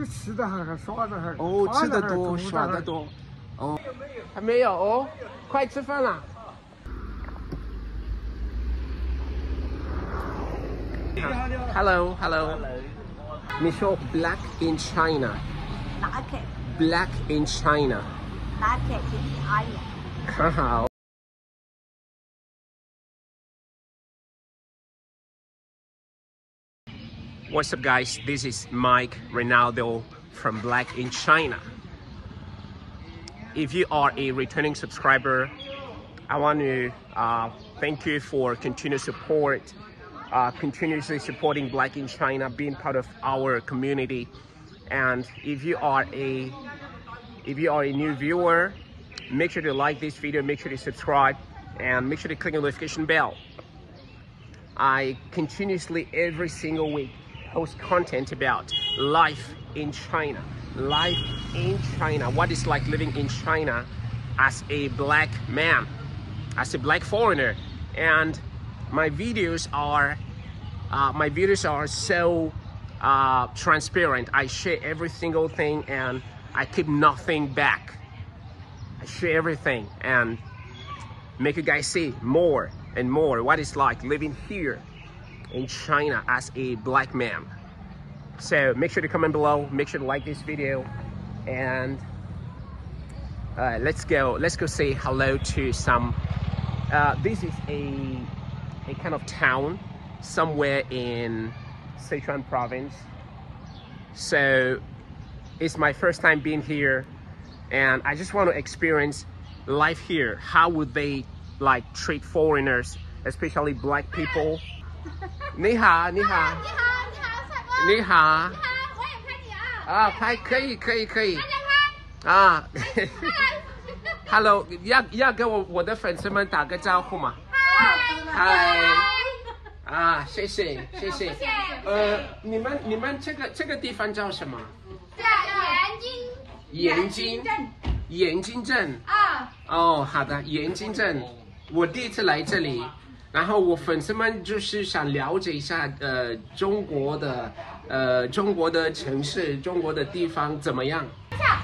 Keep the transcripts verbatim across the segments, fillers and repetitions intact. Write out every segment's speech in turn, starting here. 就吃的还还耍的还哦，吃的多，耍的多。哦，还没有哦，快吃饭了。Hello, hello. Michelle, Black in China. Black in China. Black in China. 很好。What's up, guys? This is Mike Ronaldo from Black in China. If you are a returning subscriber, I want to uh, thank you for continued support, uh, continuously supporting Black in China, being part of our community. And if you are a if you are a new viewer, make sure to like this video, make sure to subscribe, and make sure to click on the notification bell. I continuously every single week post content about life in China, life in China, what it's like living in China as a black man, as a black foreigner. And my videos are, uh, my videos are so uh, transparent. I share every single thing and I keep nothing back. I share everything and make you guys see more and more what it's like living here in China as a black man. So make sure to comment below, make sure to like this video, and uh, let's go let's go say hello to some uh, this is a a kind of town somewhere in Sichuan province. So it's my first time being here and I just want to experience life here. How would they like treat foreigners, especially black people? 你好，你好，你好，你好，你好，你好，我也拍你啊！啊，拍可以，可以，可以。啊 ，Hello， 要要跟我我的粉丝们打个招呼嘛？嗨，啊，谢谢，谢谢。呃，你们你们这个这个地方叫什么？叫盐津。盐津镇。盐津镇。啊。哦，好的，盐津镇。我第一次来这里。 然后我粉丝们就是想了解一下，呃，中国的，呃，中国的城市，中国的地方怎么样？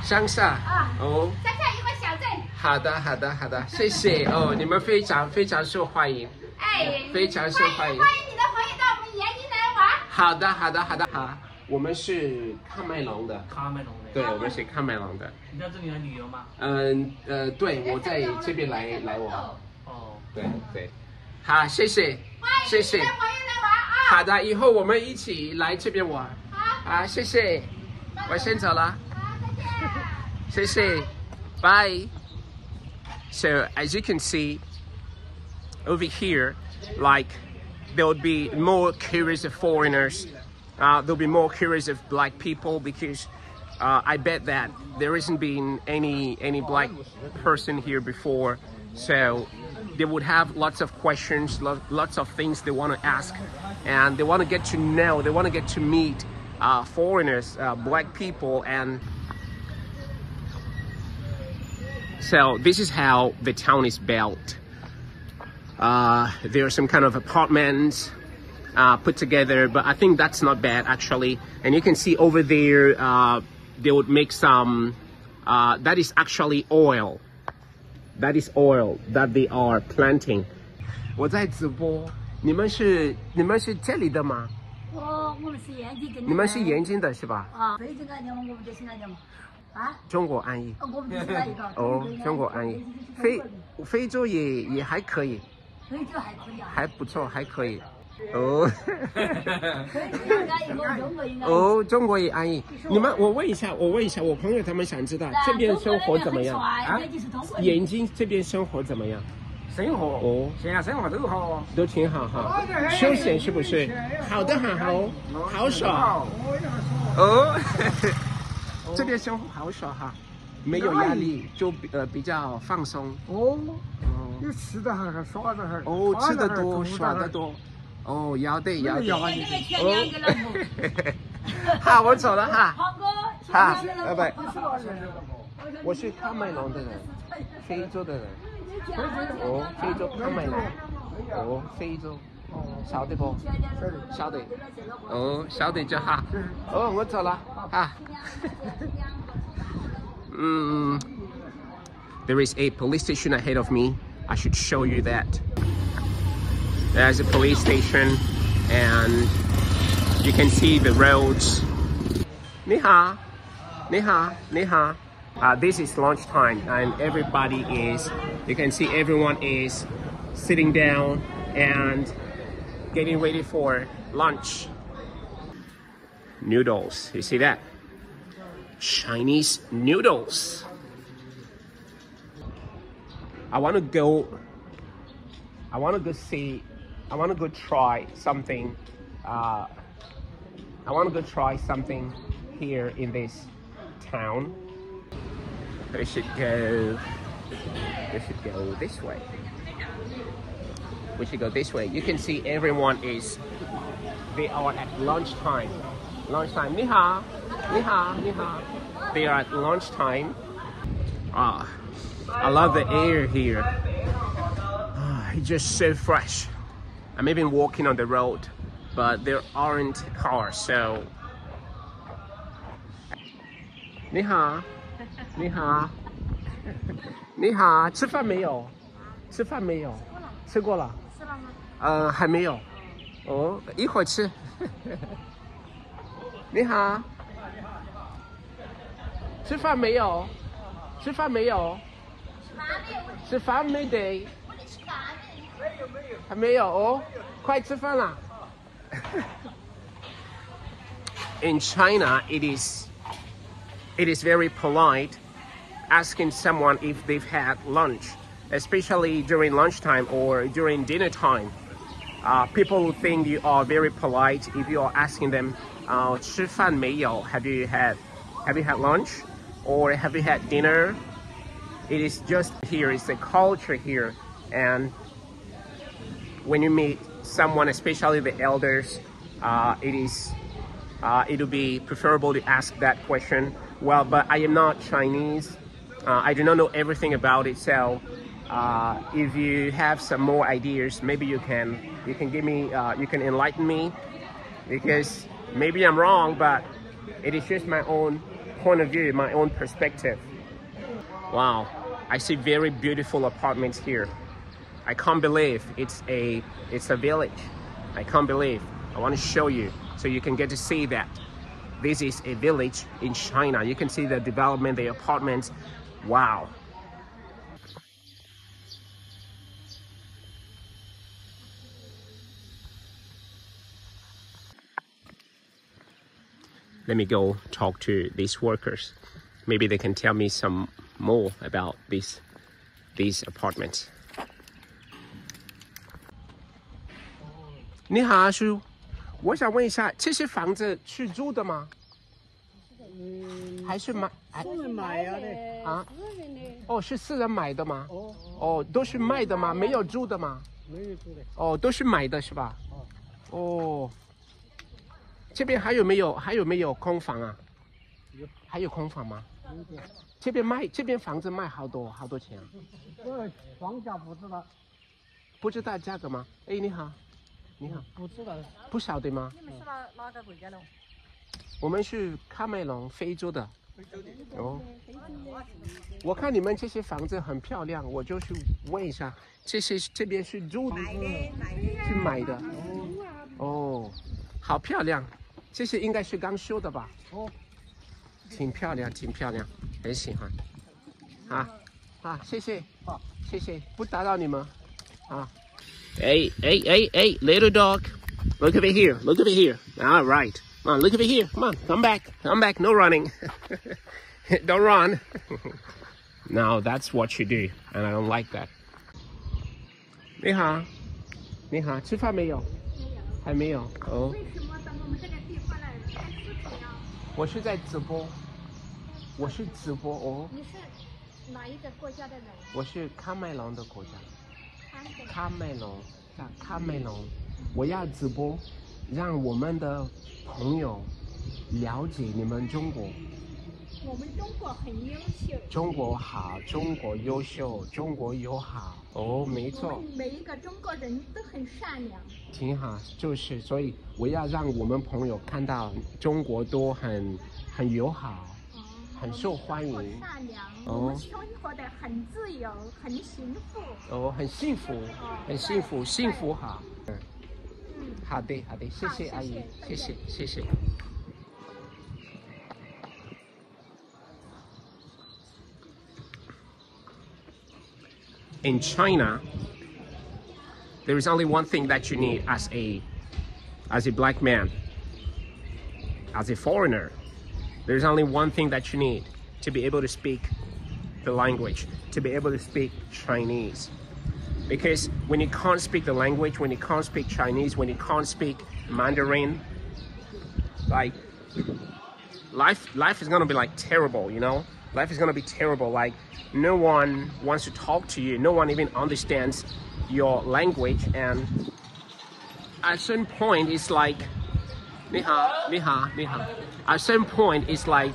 乡下，啊，哦，乡下一个小镇。好的，好的，好的，谢谢哦，你们非常非常受欢迎，哎，非常受欢迎。欢迎你的朋友到我们延津来玩。好的，好的，好的，好，我们是喀麦隆的。喀麦隆的。对，我们是喀麦隆的。你到这里来旅游吗？嗯，呃，对，我在这边来来玩。哦，对对。 好，谢谢，谢谢。好的，以后我们一起来这边玩。好，谢谢，我先走了。谢谢 ，bye。So as you can see over here, like there would be more curious of foreigners. Uh, there'll be more curious of black people because uh, I bet that there isn't been any any black person here before. So they would have lots of questions, lots of things they want to ask, and they want to get to know, they want to get to meet uh, foreigners, uh, black people. And so this is how the town is built. Uh, there are some kind of apartments uh, put together, but I think that's not bad actually. And you can see over there, uh, they would make some, uh, that is actually oil. That is oil that they are planting. 我在直播，你们是你们是这里的吗？我我们是延津的。你们是延津的是吧？啊，北京安江，我们就是安江嘛。啊？中国安逸。我们就是安逸的。哦，中国安逸。非非洲也也还可以。非洲还可以啊。还不错，还可以。哦。哦，中国也安逸。你们，我问一下，我问一下，我朋友他们想知道这边生活怎么样啊？延津这边生活怎么样？生活哦，现在生活都好，都挺好哈。休闲是不是？好的很哦，好爽。哦，这边生活好爽哈，没有压力，就呃比较放松。哦，又吃的还还耍的还哦，吃的多，耍的多。 哦，要得要得。好，我走了哈。好，拜拜。我是喀麦隆的人，非洲的人。哦，非洲喀麦隆。哦，非洲。sáu tỷ bốn, sáu tỷ, ừ sáu tỷ cho ha, ừ ngất rồi là ha. Mm. There is a police station ahead of me. I should show you that. There's a police station, and you can see the roads. Ni hao, ni hao, ni hao. Uh, this is lunchtime, and everybody is, you can see everyone is sitting down and getting ready for lunch. Noodles, you see that? Chinese noodles. I want to go, I want to go see, I want to go try something, uh, I want to go try something here in this town. They should go, they should go this way. We should go this way. You can see everyone is, they are at lunchtime. Lunchtime, ni hao, ni hao, ni hao. They are at lunchtime. Ah, I love the air here. Ah, it's just so fresh. I'm even walking on the road, but there aren't cars, so. Ni hao. 你好，你好，吃饭没有？吃饭没有？吃过了。吃过了。吃了吗？呃，还没有。哦，一会儿吃。你好，吃饭没有？吃饭没有？吃饭没得？还没有哦，快吃饭了。In China, it is. It is very polite asking someone if they've had lunch, especially during lunchtime or during dinner time. Uh, people will think you are very polite if you are asking them, uh, 吃饭没有? Have you had, have you had lunch, or have you had dinner? It is just here, it's the culture here, and when you meet someone, especially the elders, uh, it is uh, it will be preferable to ask that question. Well, but I am not Chinese. Uh, I do not know everything about it. So, uh, if you have some more ideas, maybe you can you can give me uh, you can enlighten me, because maybe I'm wrong, but it is just my own point of view, my own perspective. Wow, I see very beautiful apartments here. I can't believe it's a it's a village. I can't believe. I want to show you so you can get to see that. This is a village in China. You can see the development, the apartments. Wow. Let me go talk to these workers. Maybe they can tell me some more about these, these apartments. 你好，叔。 我想问一下，这些房子是租的吗？嗯，还是买？私人买的啊？私人的。哦，是私人买的吗？哦哦，都是卖的吗？没有租的吗？没有租的。哦，都是买的是吧？哦。这边还有没有还有没有空房啊？有。还有空房吗？有。这边卖这边房子卖好多好多钱啊？这房价不知道。不知道价格吗？哎，你好。 你好，不知道，不晓得吗？你们是哪哪个国家的？我们是喀麦隆，非洲的。非洲的哦。我看你们这些房子很漂亮，我就去问一下，这些这边是租的，去买的。哦，好漂亮，这些应该是刚修的吧？哦，挺漂亮，挺漂亮，很喜欢。啊，啊，谢谢，谢谢，不打扰你们，啊。 Hey, hey, hey, hey, little dog. Look over here. Look over here. All right. Come on, look over here. Come on, come back. Come back. No running. Don't run. No, that's what you do. And I don't like that. 你好，你好，吃饭没有？还没有。哦。为什么到我们这个地方来看视频啊？我是在直播，我是直播哦。你是哪一个国家的人？我是喀麦隆的国家。 喀麦隆，啊，喀麦隆，我要直播，让我们的朋友了解你们中国。我们中国很优秀。中国好，中国优秀，中国友好。哦，没错。每一个中国人都很善良。挺好，就是所以我要让我们朋友看到中国都很很友好，哦、很受欢迎。很善良，哦、我们生活的很自由，很幸福。哦，很幸福，很幸福，幸福好。嗯，嗯好的，好的，谢谢阿姨，谢谢，谢谢。 In China, there is only one thing that you need as a, as a black man, as a foreigner. There is only one thing that you need to be able to speak the language, to be able to speak Chinese. Because when you can't speak the language, when you can't speak Chinese, when you can't speak Mandarin, like life, life is gonna be like terrible, you know? Life is gonna be terrible. Like no one wants to talk to you. No one even understands your language. And at a certain point, it's like, ni hao, ni hao, ni hao. At a certain point, it's like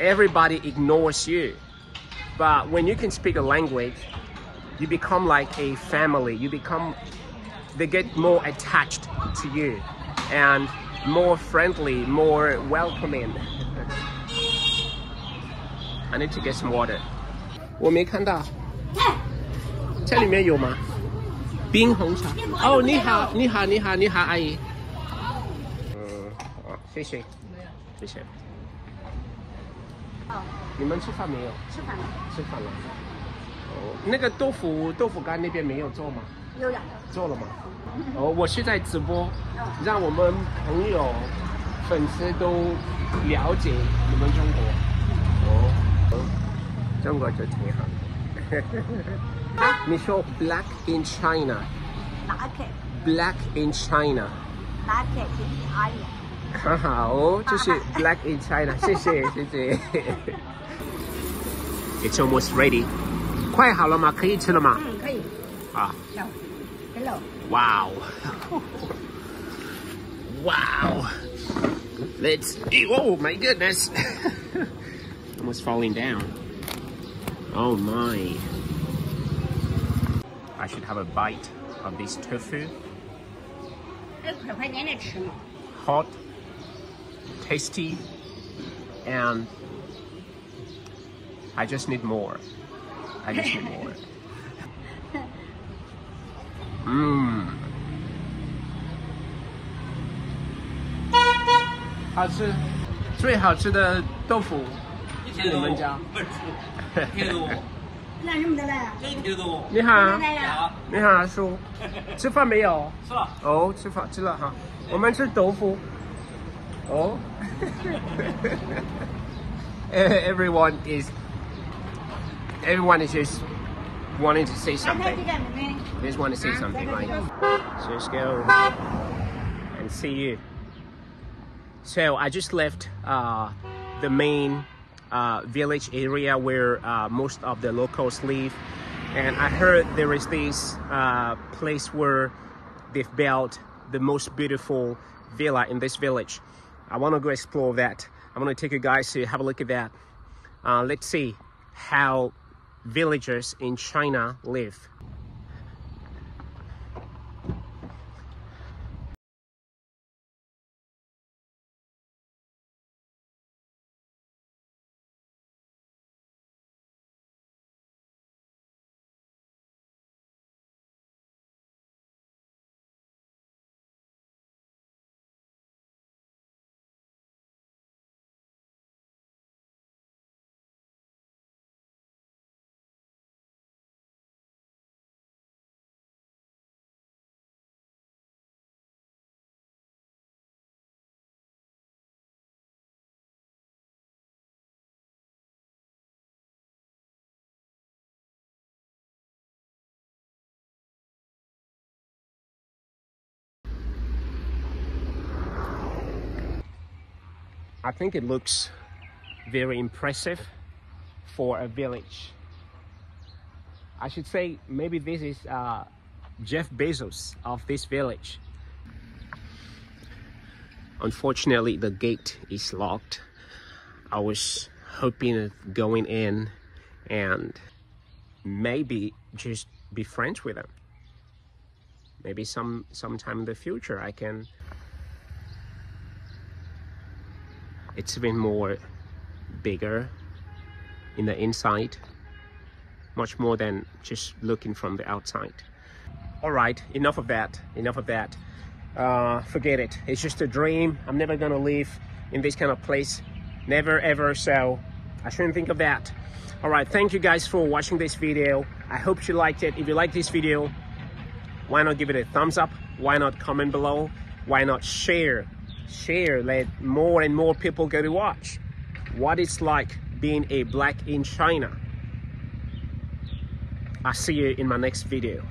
everybody ignores you. But when you can speak a language, you become like a family. You become, they get more attached to you and more friendly, more welcoming. I need to get some water. 我没看到，这里面有吗？冰红茶。哦，你好，你好，你好，你好，阿姨。嗯，好，谢谢，谢谢。你们吃饭没有？吃饭了。吃饭了。哦，那个豆腐豆腐干那边没有做吗？有呀。做了吗？哦，我是在直播，让我们朋友、粉丝都了解你们中国。 中国就挺好的。你说 Black in China。Black in China。很好哦，就是 Black in China， 谢谢谢谢。It's almost ready。快好了吗？可以吃了吗？嗯，可以。啊。Hello。Wow。Wow。Let's eat. Oh my goodness. Almost falling down. Oh my. I should have a bite of this tofu. Hot, tasty, and I just need more. I just need more. Mmm. 好吃，最好吃的豆腐。 你们家？那什么的来？你好，你好，叔，吃饭没有？吃了。哦，吃饭吃了哈。我们吃豆腐。哦。Everyone is, everyone is just wanting to say something. They just want to say something, right? So let's go and see you. So I just left uh, the main. Uh, village area where uh, most of the locals live, and I heard there is this uh, place where they've built the most beautiful villa in this village. I want to go explore that. I'm going to take you guys to have a look at that. Uh, let's see how villagers in China live. I think it looks very impressive for a village. I should say maybe this is uh, Jeff Bezos of this village. Unfortunately, the gate is locked. I was hoping of going in and maybe just be friends with them. Maybe some sometime in the future I can. It's been more bigger in the inside, much more than just looking from the outside. All right, enough of that, enough of that. Uh, forget it, it's just a dream. I'm never gonna live in this kind of place, never ever, so I shouldn't think of that. All right, thank you guys for watching this video. I hope you liked it. If you like this video, why not give it a thumbs up? Why not comment below? Why not share? Share, let more and more people go to watch what it's like being a black in China. I'll see you in my next video.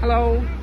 Hello.